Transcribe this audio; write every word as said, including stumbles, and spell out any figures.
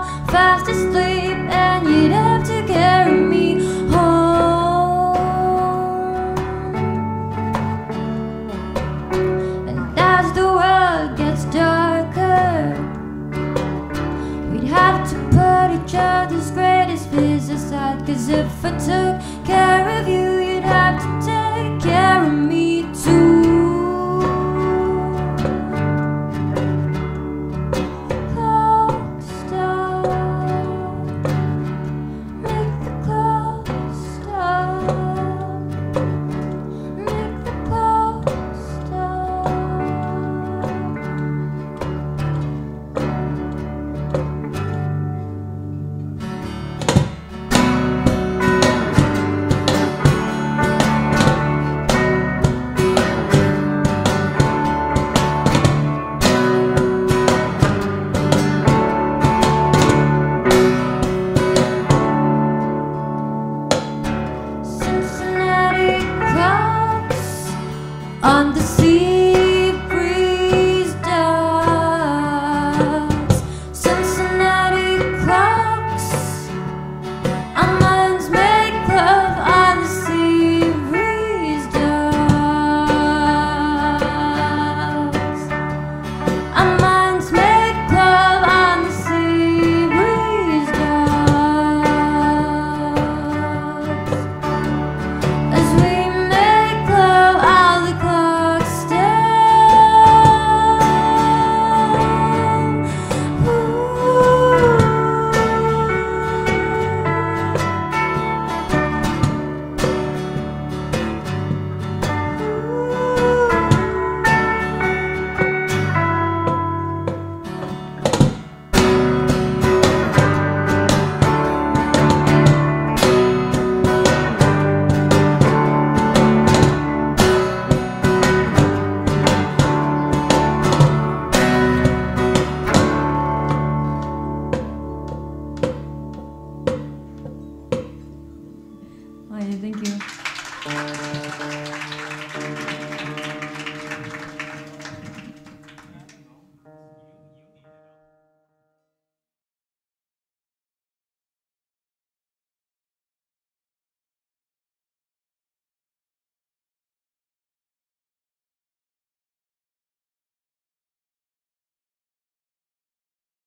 fall fast asleep, and you'd have to carry me home. And as the world gets darker, we'd have to put each other's greatest fears aside. Cause if I took care of you, you'd have to take care of me too. On the sea breeze does Cincinnati clocks, our minds make love on the sea breeze does. Our minds make love on the sea breeze does. As we thank you.